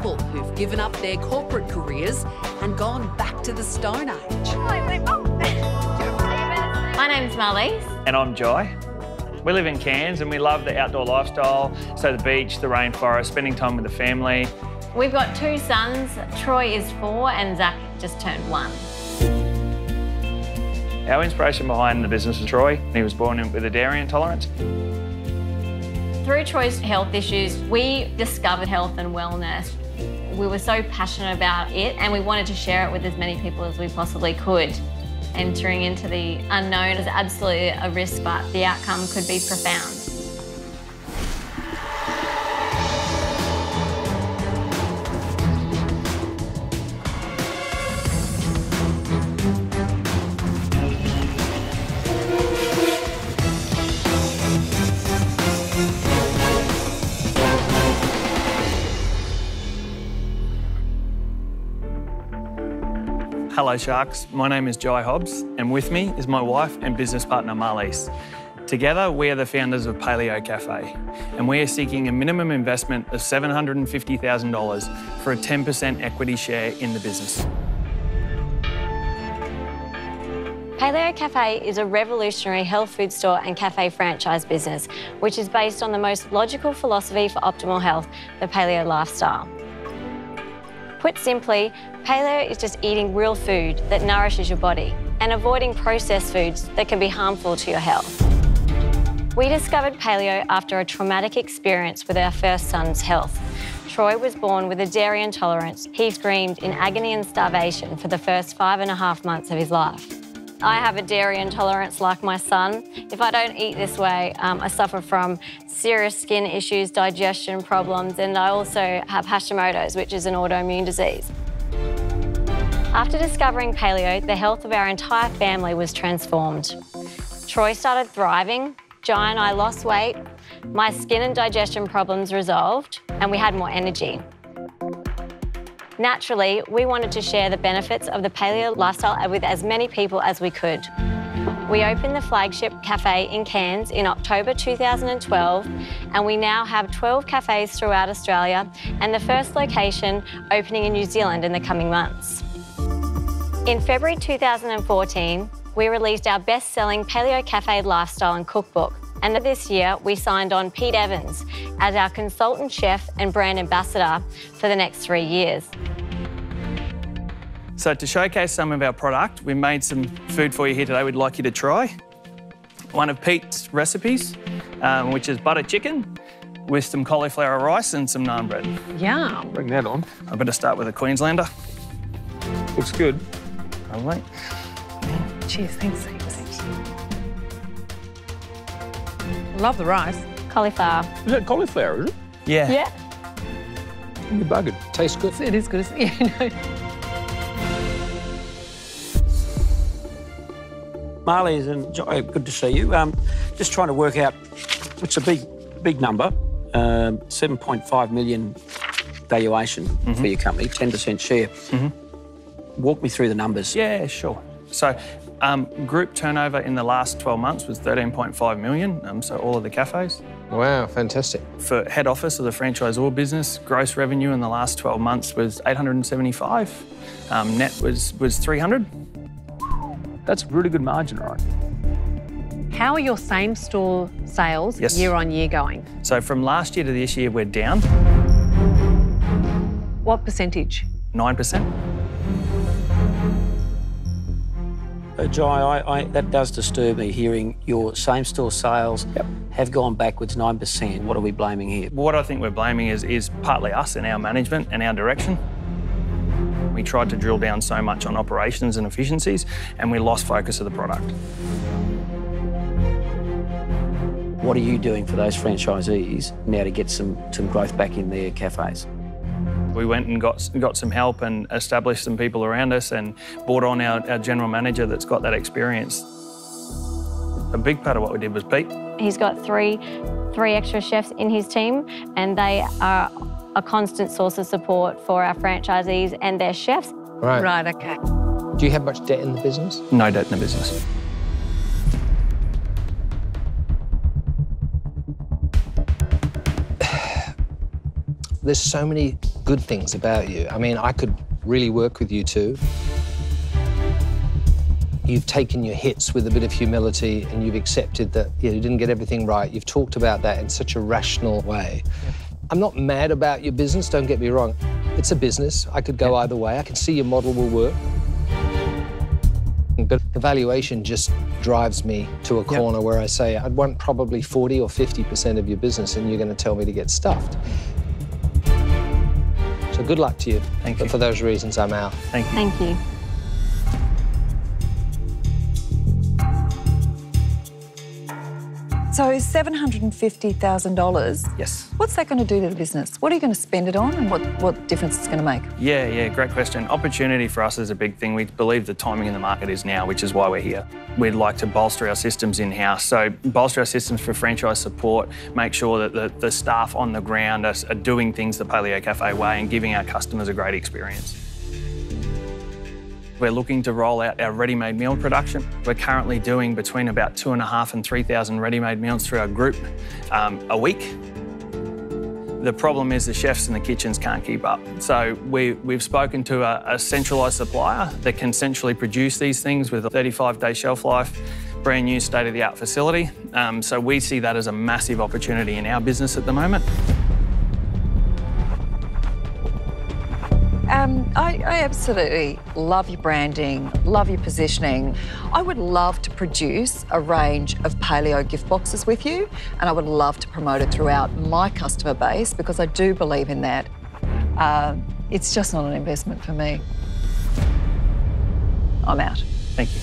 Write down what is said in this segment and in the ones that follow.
couple who've given up their corporate careers and gone back to the Stone Age. My name's Marlies. And I'm Jai. We live in Cairns and we love the outdoor lifestyle, so the beach, the rainforest, spending time with the family. We've got two sons, Troy is 4 and Zach just turned 1. Our inspiration behind the business is Troy. He was born with a dairy intolerance. Through Troy's health issues, we discovered health and wellness. We were so passionate about it and we wanted to share it with as many people as we possibly could. Entering into the unknown is absolutely a risk, but the outcome could be profound. Hello Sharks, my name is Jai Hobbs and with me is my wife and business partner Marlies. Together we are the founders of Paleo Cafe and we are seeking a minimum investment of $750,000 for a 10% equity share in the business. Paleo Cafe is a revolutionary health food store and cafe franchise business which is based on the most logical philosophy for optimal health, the paleo lifestyle. Put simply, paleo is just eating real food that nourishes your body and avoiding processed foods that can be harmful to your health. We discovered paleo after a traumatic experience with our first son's health. Troy was born with a dairy intolerance. He screamed in agony and starvation for the first 5.5 months of his life. I have a dairy intolerance like my son. If I don't eat this way, I suffer from serious skin issues, digestion problems, and I also have Hashimoto's, which is an autoimmune disease. After discovering paleo, the health of our entire family was transformed. Troy started thriving, Jai and I lost weight, my skin and digestion problems resolved, and we had more energy. Naturally, we wanted to share the benefits of the paleo lifestyle with as many people as we could. We opened the flagship cafe in Cairns in October 2012, and we now have 12 cafes throughout Australia and the first location opening in New Zealand in the coming months. In February 2014, we released our best-selling Paleo Cafe lifestyle and cookbook, and this year we signed on Pete Evans as our consultant chef and brand ambassador for the next 3 years. So to showcase some of our product, we made some food for you here today we'd like you to try. One of Pete's recipes, which is butter chicken with some cauliflower rice and some naan bread. Yeah. Bring that on. I better start with a Queenslander. Looks good. All right. Cheers, thanks. Love the rice. Cauliflower. Is that cauliflower, is it? Yeah. Yeah. You're buggered. Tastes good. It is good, isn't it? Yeah, no. Marlies and Jai, good to see you. Just trying to work out, it's a big number, 7.5 million valuation for your company, 10% share. Walk me through the numbers. Yeah, sure. So, group turnover in the last 12 months was 13.5 million, so all of the cafes. Wow, fantastic. For head office of the franchisor business, gross revenue in the last 12 months was 875, net was 300. That's a really good margin, right? How are your same store sales year on year going? So from last year to this year, we're down. What percentage? 9%. Jai, that does disturb me, hearing your same-store sales have gone backwards 9%. What are we blaming here? What I think we're blaming is partly us and our management and our direction. We tried to drill down so much on operations and efficiencies and we lost focus of the product. What are you doing for those franchisees now to get some growth back in their cafes? We went and got some help and established some people around us and brought on our general manager that's got that experience. A big part of what we did was Pete. He's got three extra chefs in his team and they are a constant source of support for our franchisees and their chefs. Right. Right, okay. Do you have much debt in the business? No debt in the business. There's so many good things about you. I mean, I could really work with you too. You've taken your hits with a bit of humility and you've accepted that you didn't get everything right. You've talked about that in such a rational way. Yeah. I'm not mad about your business, don't get me wrong. It's a business. I could go either way. I can see your model will work. But evaluation just drives me to a corner where I say, I'd want probably 40 or 50% of your business and you're going to tell me to get stuffed. So good luck to you. Thank you. But for those reasons, I'm out. Thank you. Thank you. So $750,000. Yes. What's that going to do to the business? What are you going to spend it on and what difference it's going to make? Yeah, great question. Opportunity for us is a big thing. We believe the timing in the market is now, which is why we're here. We'd like to bolster our systems in-house. So bolster our systems for franchise support, make sure that the staff on the ground are doing things the Paleo Cafe way and giving our customers a great experience. We're looking to roll out our ready-made meal production. We're currently doing between about 2,500 and 3,000 ready-made meals through our group a week. The problem is the chefs in the kitchens can't keep up. So we've spoken to a centralised supplier that can centrally produce these things with a 35-day shelf life, brand new state-of-the-art facility. So we see that as a massive opportunity in our business at the moment. I absolutely love your branding, love your positioning. I would love to produce a range of paleo gift boxes with you, and I would love to promote it throughout my customer base because I do believe in that. It's just not an investment for me. I'm out. Thank you.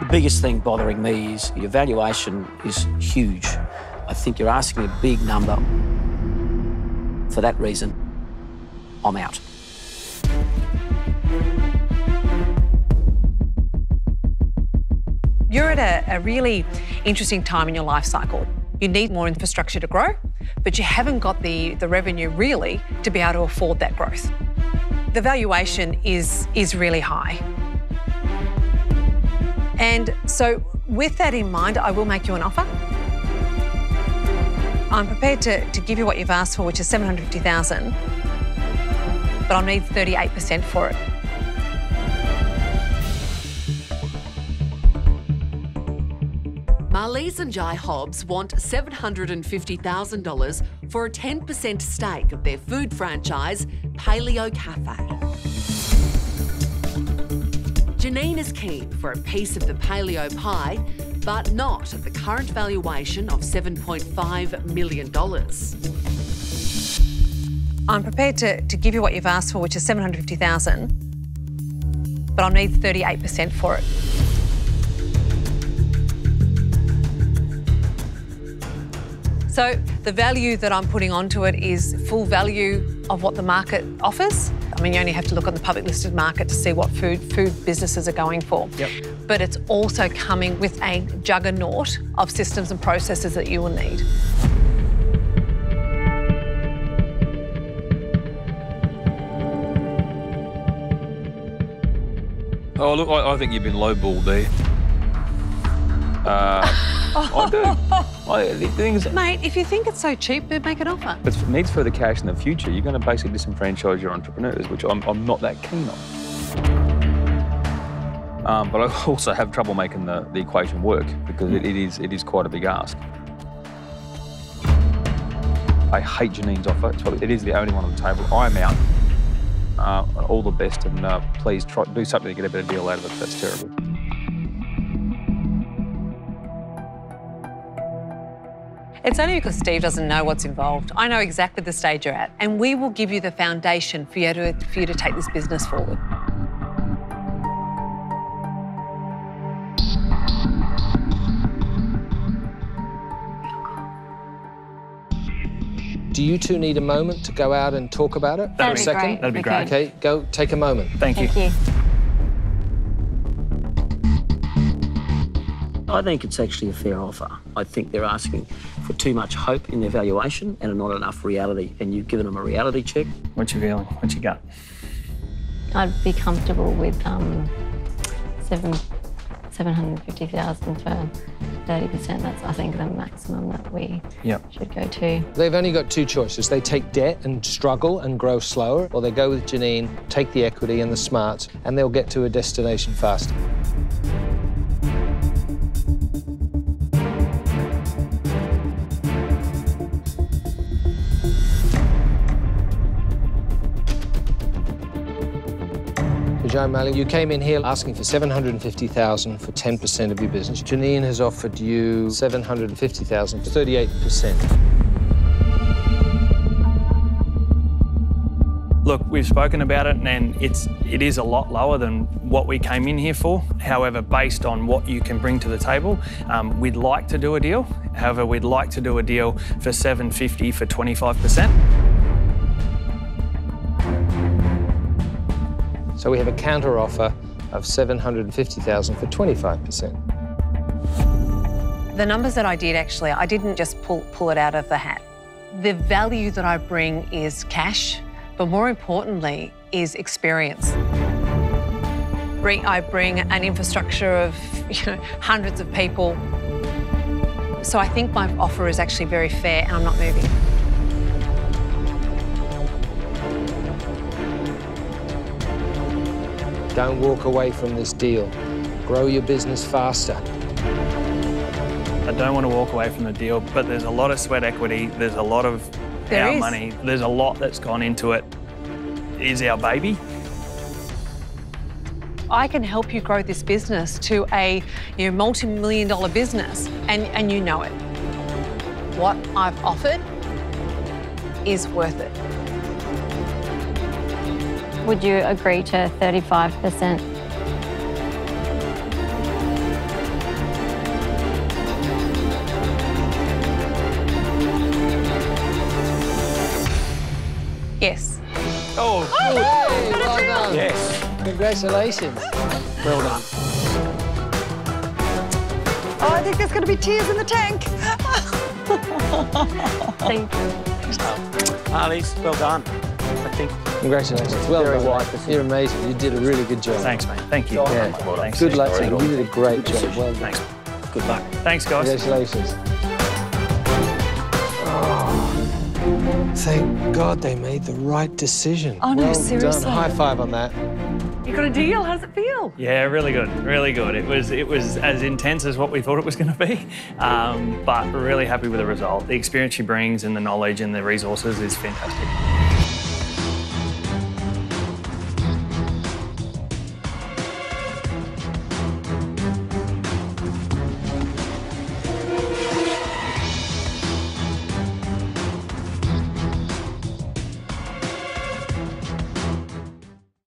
The biggest thing bothering me is your valuation is huge. I think you're asking a big number. For that reason, I'm out. You're at a really interesting time in your life cycle. You need more infrastructure to grow, but you haven't got the revenue really to be able to afford that growth. The valuation is really high. And so with that in mind, I will make you an offer. I'm prepared to give you what you've asked for, which is $750,000, but I'll need 38% for it. Marlies and Jai Hobbs want $750,000 for a 10% stake of their food franchise, Paleo Cafe. Janine is keen for a piece of the paleo pie, but not at the current valuation of $7.5 million. I'm prepared to give you what you've asked for, which is $750,000, but I'll need 38% for it. So the value that I'm putting onto it is full value of what the market offers. I mean, you only have to look on the public listed market to see what food businesses are going for. Yep. But it's also coming with a juggernaut of systems and processes that you will need. Oh, look, I think you've been lowballed there. I do. The thing is, mate, if you think it's so cheap, then make an offer. But if it needs further cash in the future, you're going to basically disenfranchise your entrepreneurs, which I'm not that keen on. But I also have trouble making the equation work because it is quite a big ask. I hate Janine's offer. It is the only one on the table. I'm out. All the best, and please try do something to get a better deal out of it. That's terrible. It's only because Steve doesn't know what's involved. I know exactly the stage you're at, and we will give you the foundation for you to take this business forward. Do you two need a moment to go out and talk about it? That'd be great. That'd be great. Okay, go take a moment. Thank you. I think it's actually a fair offer. I think they're asking for too much hope in their valuation and not enough reality. And you've given them a reality check. What's your feeling? What's your gut? I'd be comfortable with 750,000 for 30%. That's, I think, the maximum that we should go to. They've only got two choices. They take debt and struggle and grow slower, or they go with Janine, take the equity and the smarts, and they'll get to a destination faster. Jai Malley, you came in here asking for $750,000 for 10% of your business. Janine has offered you $750,000 for 38%. Look, we've spoken about it, and it is a lot lower than what we came in here for. However, based on what you can bring to the table, we'd like to do a deal. However, we'd like to do a deal for $750,000 for 25%. So we have a counter offer of $750,000 for 25%. The numbers that I did, actually, I didn't just pull it out of the hat. The value that I bring is cash, but more importantly is experience. I bring an infrastructure of hundreds of people. So I think my offer is actually very fair, and I'm not moving. Don't walk away from this deal. Grow your business faster. I don't want to walk away from the deal, but there's a lot of sweat equity, there's a lot of our money, there's a lot that's gone into it. It is our baby. I can help you grow this business to a multi-million-dollar business, and you know it. What I've offered is worth it. Would you agree to 35%? Yes. Oh, hey, well done. Yes. Congratulations. Well done. Oh, I think there's going to be tears in the tank. Thank you. Marlies, well done. I think. Congratulations. Well done. You're amazing. You did a really good job. Thanks, mate. Thank you. Yeah. Well, thanks. Good luck to you. You did a great job. Well done. Thanks. Good luck. Thanks, guys. Congratulations. Oh, thank God they made the right decision. Oh, no, well seriously. Done. High five on that. You got a deal. How's it feel? Yeah, really good. Really good. It was as intense as what we thought it was going to be, but really happy with the result. The experience she brings and the knowledge and the resources is fantastic.